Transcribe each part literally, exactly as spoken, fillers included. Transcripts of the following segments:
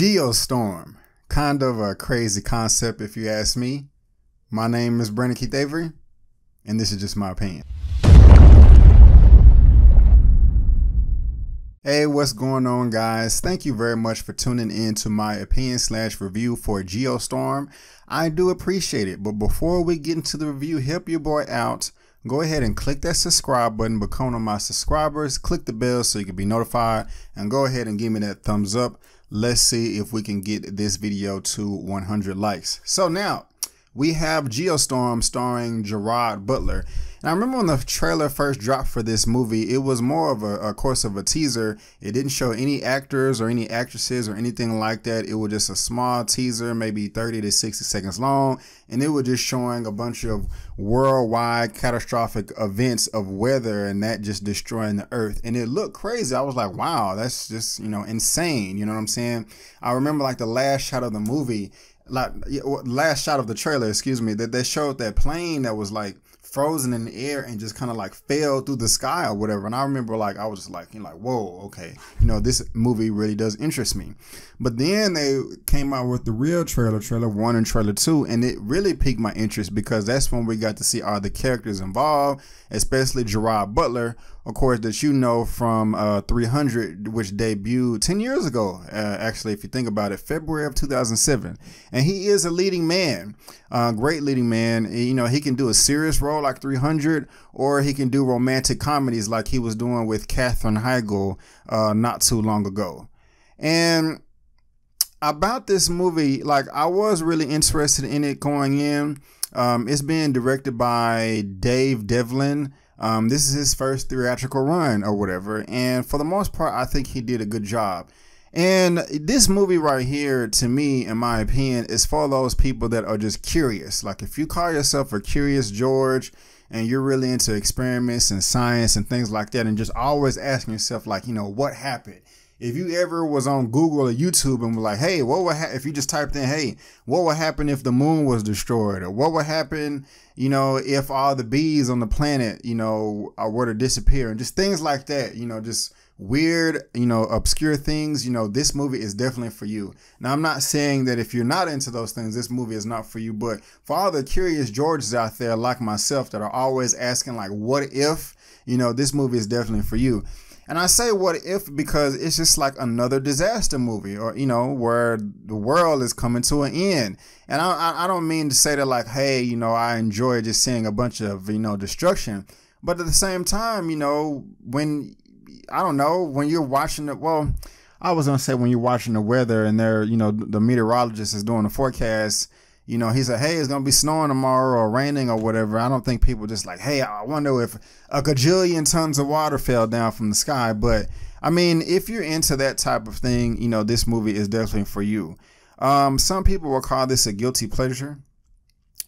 Geostorm. Kind of a crazy concept if you ask me. My name is Brandon Keith Avery, and this is just my opinion. Hey, what's going on, guys? Thank you very much for tuning in to my opinion slash review for Geostorm. I do appreciate it, but before we get into the review, help your boy out. Go ahead and click that subscribe button, become one of my subscribers, click the bell so you can be notified, and go ahead and give me that thumbs up. Let's see if we can get this video to one hundred likes. So now we have Geostorm starring Gerard Butler. And I remember when the trailer first dropped for this movie, it was more of a, a course of a teaser. It didn't show any actors or any actresses or anything like that. It was just a small teaser, maybe thirty to sixty seconds long. And it was just showing a bunch of worldwide catastrophic events of weather and that just destroying the earth. And it looked crazy. I was like, wow, that's just, you know, insane. You know what I'm saying? I remember like the last shot of the movie, like last shot of the trailer, excuse me, that they showed that plane that was like frozen in the air and just kind of like fell through the sky or whatever. And I remember like I was just like, you know, like, whoa, okay, you know, this movie really does interest me. But then they came out with the real trailer, trailer one and trailer two, and it really piqued my interest because that's when we got to see all the characters involved, especially Gerard Butler, of course, that you know from uh, three hundred, which debuted ten years ago, uh, actually, if you think about it, February of two thousand seven. And he is a leading man, uh, great leading man. You know, he can do a serious role like three hundred, or he can do romantic comedies like he was doing with Katherine Heigl uh, not too long ago. And about this movie, like I was really interested in it going in. Um, it's being directed by Dave Devlin. Um, this is his first theatrical run or whatever. And for the most part, I think he did a good job. And this movie right here, to me, in my opinion, is for those people that are just curious. Like if you call yourself a curious George and you're really into experiments and science and things like that, and just always asking yourself, like, you know, what happened? If you ever was on Google or YouTube and were like, hey, what would ha if you just typed in, hey, what would happen if the moon was destroyed? Or what would happen, you know, if all the bees on the planet, you know, were to disappear? And just things like that, you know, just weird, you know, obscure things, you know, this movie is definitely for you. Now, I'm not saying that if you're not into those things, this movie is not for you. But for all the curious Georges out there like myself that are always asking, like, what if, you know, this movie is definitely for you. And I say what if because it's just like another disaster movie or, you know, where the world is coming to an end. And I, I don't mean to say that like, hey, you know, I enjoy just seeing a bunch of, you know, destruction. But at the same time, you know, when I don't know, when you're watching it, well, I was going to say when you're watching the weather and they're, you know, the meteorologist is doing the forecast. You know, he said, hey, it's going to be snowing tomorrow or raining or whatever. I don't think people just like, hey, I wonder if a gajillion tons of water fell down from the sky. But I mean, if you're into that type of thing, you know, this movie is definitely for you. Um, some people will call this a guilty pleasure.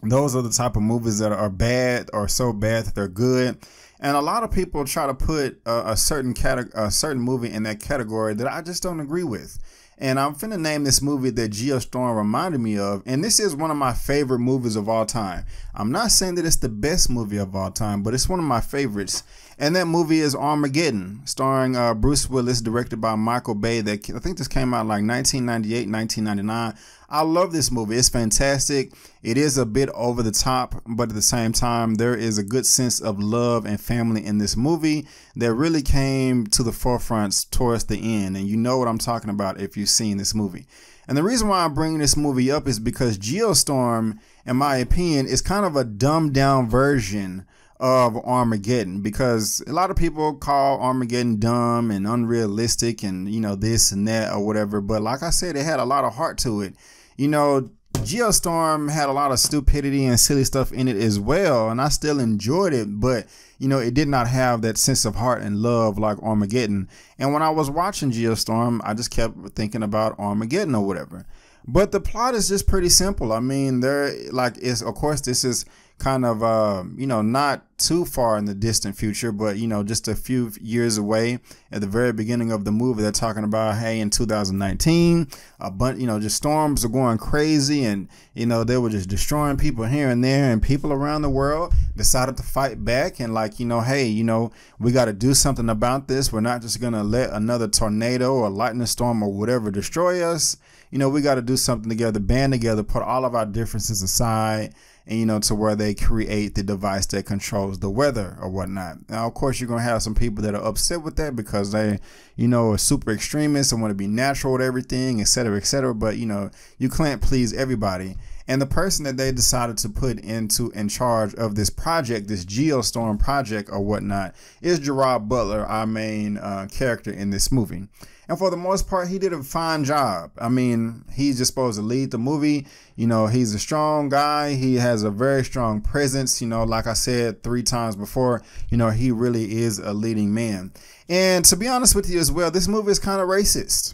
Those are the type of movies that are bad or so bad that they're good. And a lot of people try to put a, a certain a certain movie in that category that I just don't agree with. And I'm finna name this movie that Geostorm reminded me of. And this is one of my favorite movies of all time. I'm not saying that it's the best movie of all time, but it's one of my favorites. And that movie is Armageddon, starring uh, Bruce Willis, directed by Michael Bay. That I think this came out like nineteen ninety-eight, nineteen ninety-nine. I love this movie. It's fantastic. It is a bit over the top, but at the same time, there is a good sense of love and family in this movie that really came to the forefront towards the end. And you know what I'm talking about if you've seen this movie. And the reason why I bring this movie up is because Geostorm, in my opinion, is kind of a dumbed down version of Armageddon, because a lot of people call Armageddon dumb and unrealistic and, you know, this and that or whatever. But like I said, it had a lot of heart to it. You know, Geostorm had a lot of stupidity and silly stuff in it as well, and I still enjoyed it, but you know, it did not have that sense of heart and love like Armageddon. And when I was watching Geostorm, I just kept thinking about Armageddon or whatever. But the plot is just pretty simple. I mean, there, like, is, of course, this is kind of, uh, you know, not too far in the distant future, but, you know, just a few years away. At the very beginning of the movie, they're talking about, hey, in two thousand nineteen, a bunch, you know, just storms are going crazy, and, you know, they were just destroying people here and there, and people around the world decided to fight back and, like, you know, hey, you know, we got to do something about this. We're not just going to let another tornado or lightning storm or whatever destroy us. You know, we got to do something together, band together, put all of our differences aside, and, you know, to where they create the device that controls the weather or whatnot. Now, of course, you're going to have some people that are upset with that because they, you know, are super extremists and want to be natural with everything, et cetera, et cetera. But, you know, you can't please everybody. And the person that they decided to put into in charge of this project, this Geostorm project or whatnot, is Gerard Butler, our main uh, character in this movie. And for the most part, he did a fine job. I mean, he's just supposed to lead the movie. You know, he's a strong guy. He has a very strong presence. You know, like I said three times before, you know, he really is a leading man. And to be honest with you as well, this movie is kind of racist.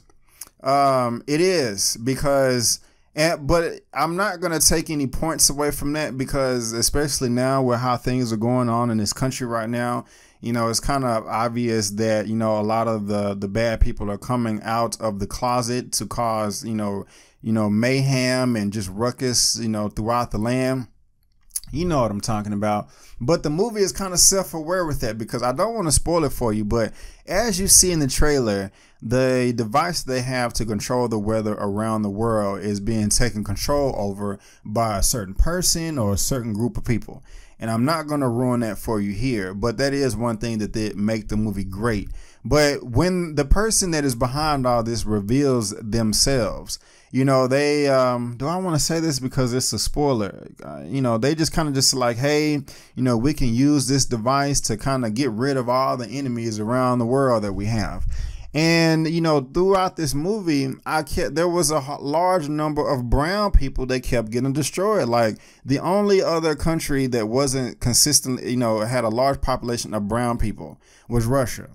Um, it is because... And, but I'm not going to take any points away from that, because especially now with how things are going on in this country right now, you know, it's kind of obvious that, you know, a lot of the, the bad people are coming out of the closet to cause, you know, you know, mayhem and just ruckus, you know, throughout the land. You know what I'm talking about. But the movie is kind of self-aware with that, because I don't want to spoil it for you. But as you see in the trailer, the device they have to control the weather around the world is being taken control over by a certain person or a certain group of people. And I'm not going to ruin that for you here, but that is one thing that did make the movie great. But when the person that is behind all this reveals themselves, you know, they, um, do I want to say this because it's a spoiler? Uh, you know, they just kind of just like, hey, you know, we can use this device to kind of get rid of all the enemies around the world that we have. And, you know, throughout this movie, I kept, there was a large number of brown people that kept getting destroyed. Like, the only other country that wasn't consistently, you know, had a large population of brown people was Russia.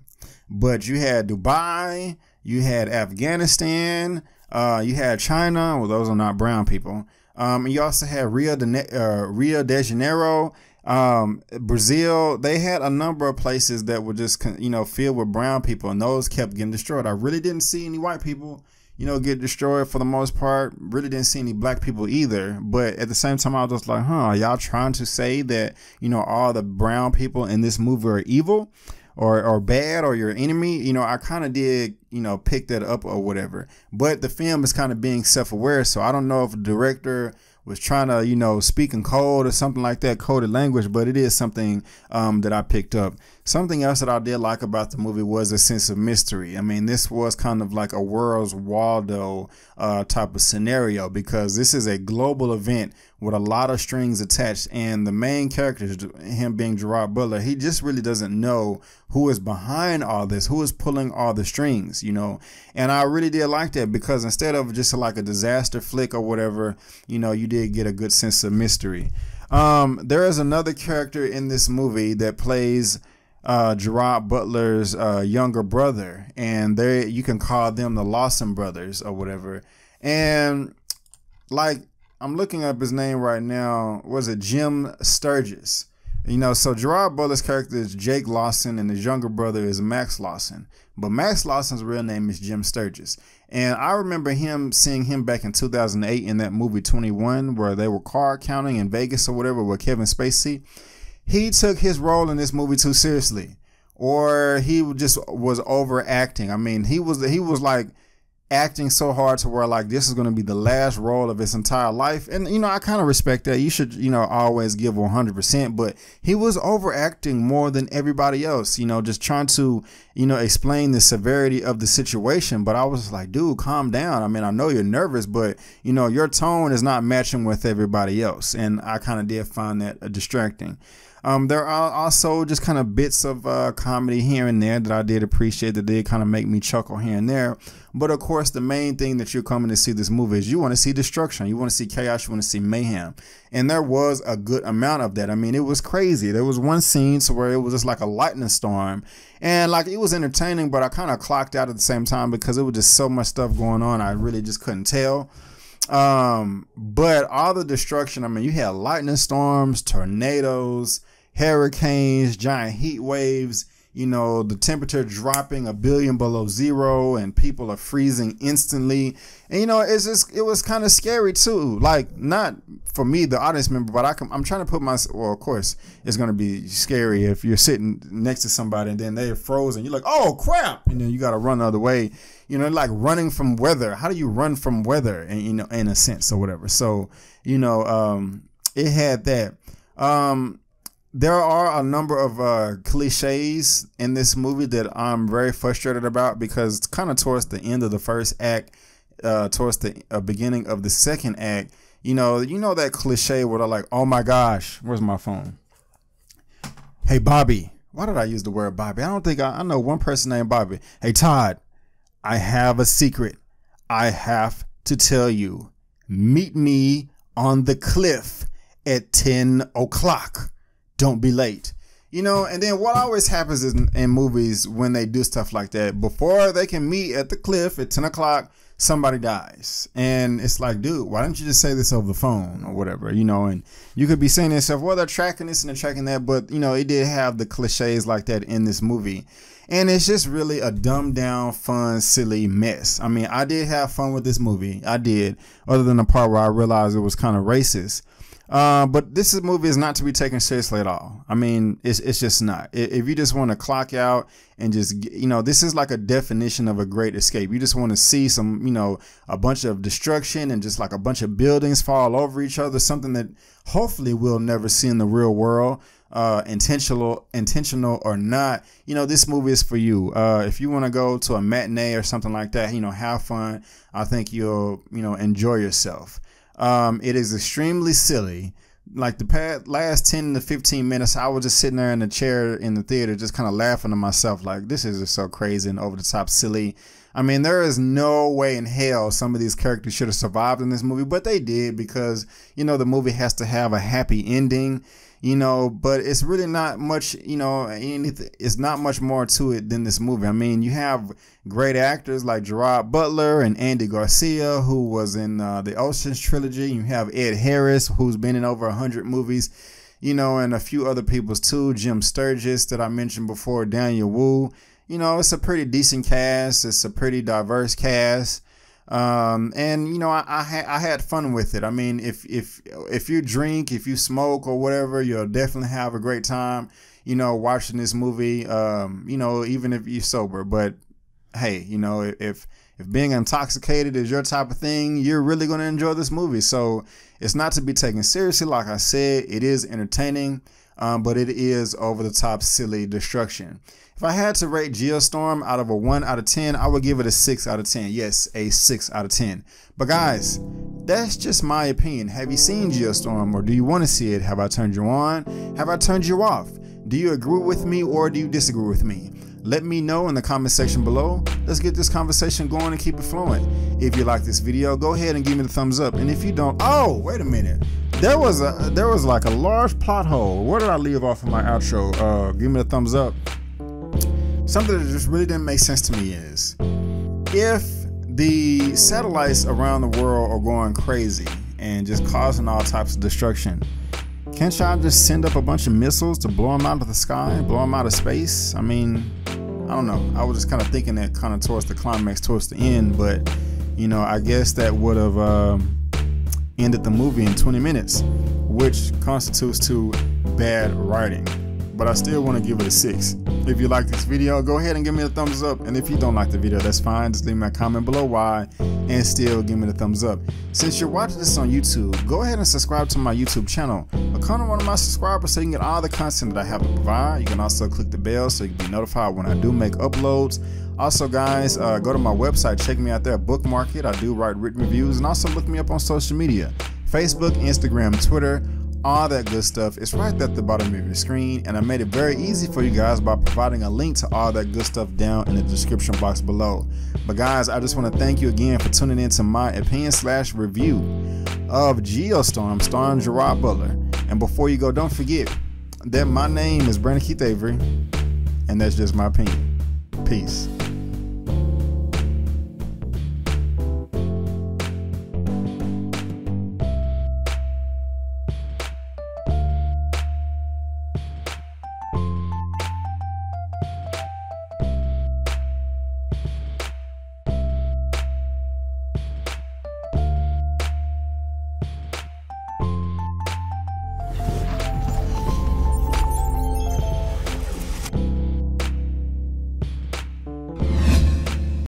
But you had Dubai, you had Afghanistan, uh, you had China. Well, those are not brown people. Um, and you also had Rio de, uh, Rio de Janeiro, um Brazil. They had a number of places that were just, you know, filled with brown people, and those kept getting destroyed. I really didn't see any white people, you know, get destroyed for the most part. Really didn't see any black people either. But at the same time, I was just like, huh, y'all trying to say that, you know, all the brown people in this movie are evil or or bad or your enemy? You know, I kind of did, you know, pick that up or whatever. But the film is kind of being self-aware, so I don't know if the director was trying to, you know, speak in code or something like that, coded language, but it is something um, that I picked up. Something else that I did like about the movie was a sense of mystery. I mean, this was kind of like a Where's Waldo uh, type of scenario, because this is a global event with a lot of strings attached, and the main character, him being Gerard Butler, he just really doesn't know who is behind all this, who is pulling all the strings, you know. And I really did like that, because instead of just like a disaster flick or whatever, you know, you did get a good sense of mystery. Um, there is another character in this movie that plays uh, Gerard Butler's uh, younger brother, and they you can call them the Lawson brothers or whatever. And like, I'm looking up his name right now. Was it Jim Sturgess? You know, so Gerard Butler's character is Jake Lawson, and his younger brother is Max Lawson. But Max Lawson's real name is Jim Sturgess. And I remember him seeing him back in two thousand eight in that movie twenty-one, where they were car counting in Vegas or whatever with Kevin Spacey. He took his role in this movie too seriously, or he just was overacting. I mean, he was he was like acting so hard to where like this is going to be the last role of his entire life. And, you know, I kind of respect that. You should, you know, always give one hundred percent, but he was overacting more than everybody else, you know, just trying to, you know, explain the severity of the situation. But I was like, dude, calm down. I mean, I know you're nervous, but, you know, your tone is not matching with everybody else. And I kind of did find that distracting. Um, there are also just kind of bits of uh, comedy here and there that I did appreciate, that did kind of make me chuckle here and there. But of course, the main thing that you're coming to see this movie is you want to see destruction. You want to see chaos. You want to see mayhem. And there was a good amount of that. I mean, it was crazy. There was one scene to where it was just like a lightning storm, and like it was entertaining, but I kind of clocked out at the same time because it was just so much stuff going on. I really just couldn't tell. Um, but all the destruction, I mean, you had lightning storms, tornadoes, hurricanes, giant heat waves, you know, the temperature dropping a billion below zero and people are freezing instantly. And, you know, it's just, it was kind of scary too. Like, not for me, the audience member, but I can, I'm trying to put my, well, of course it's going to be scary if you're sitting next to somebody and then they're frozen. You're like, oh crap. And then you got to run the other way, you know, like running from weather. How do you run from weather? And, you know, in a sense or whatever. So, you know, um, it had that, um, there are a number of uh, cliches in this movie that I'm very frustrated about, because it's kind of towards the end of the first act, uh, towards the uh, beginning of the second act. You know, you know that cliche where they're like, "Oh my gosh, where's my phone? Hey Bobby, why did I use the word Bobby? I don't think I, I know one person named Bobby. Hey Todd, I have a secret. I have to tell you. Meet me on the cliff at ten o'clock." Don't be late, you know. And then what always happens is in, in movies when they do stuff like that, before they can meet at the cliff at ten o'clock, somebody dies. And it's like, dude, why don't you just say this over the phone or whatever, you know? And you could be saying to yourself, well, they're tracking this and they're tracking that. But, you know, it did have the cliches like that in this movie. And it's just really a dumbed down, fun, silly mess. I mean, I did have fun with this movie. I did, other than the part where I realized it was kind of racist. Uh, but this movie is not to be taken seriously at all. I mean, it's it's just not. If you just want to clock out and just, you know, this is like a definition of a great escape. You just want to see some, you know, a bunch of destruction and just like a bunch of buildings fall over each other. Something that hopefully we'll never see in the real world, uh, intentional, intentional or not. You know, this movie is for you. Uh, if you want to go to a matinee or something like that, you know, have fun. I think you'll, you know, enjoy yourself. Um, it is extremely silly. Like the past, last ten to fifteen minutes, I was just sitting there in the chair in the theater, just kind of laughing to myself. Like, this is just so crazy and over the top silly. I mean, there is no way in hell some of these characters should have survived in this movie, but they did, because, you know, the movie has to have a happy ending, you know. But it's really not much, you know, anything, it's not much more to it than this movie. I mean, you have great actors like Gerard Butler and Andy Garcia, who was in uh, the Ocean's trilogy. You have Ed Harris, who's been in over a hundred movies, you know, and a few other people's too. Jim Sturgess that I mentioned before, Daniel Wu. You know, it's a pretty decent cast. It's a pretty diverse cast. Um, and, you know, I, I, ha I had fun with it. I mean, if, if, if you drink, if you smoke or whatever, you'll definitely have a great time, you know, watching this movie, um, you know, even if you're sober. But hey, you know, if, if being intoxicated is your type of thing, you're really going to enjoy this movie. So it's not to be taken seriously. Like I said, it is entertaining, um, but it is over the top, silly destruction. If I had to rate Geostorm out of a one out of ten, I would give it a six out of ten. Yes, a six out of ten. But guys, that's just my opinion. Have you seen Geostorm, or do you want to see it? Have I turned you on? Have I turned you off? Do you agree with me, or do you disagree with me? Let me know in the comment section below. Let's get this conversation going and keep it flowing. If you like this video, go ahead and give me the thumbs up. And if you don't, oh, wait a minute. There was a there was like a large plot hole. Where did I leave off of my outro? Uh, give me the thumbs up. Something that just really didn't make sense to me is, if the satellites around the world are going crazy and just causing all types of destruction, can't y'all just send up a bunch of missiles to blow them out of the sky, blow them out of space? I mean, I don't know. I was just kind of thinking that kind of towards the climax, towards the end. But, you know, I guess that would have um, ended the movie in twenty minutes, which constitutes to bad writing. But I still want to give it a six. If you like this video, go ahead and give me a thumbs up. And if you don't like the video, that's fine. Just leave me a comment below why, and still give me the thumbs up. Since you're watching this on YouTube, go ahead and subscribe to my YouTube channel. Become one of my subscribers so you can get all the content that I have to provide. You can also click the bell so you can be notified when I do make uploads. Also, guys, uh, go to my website. Check me out there. Bookmark it. I do write written reviews. And also look me up on social media. Facebook, Instagram, Twitter. All that good stuff is right there at the bottom of your screen, and I made it very easy for you guys by providing a link to all that good stuff down in the description box below. But guys, I just want to thank you again for tuning in to my opinion slash review of Geostorm starring Gerard Butler. And before you go, don't forget that my name is Brandon Keith Avery, and that's just my opinion. Peace.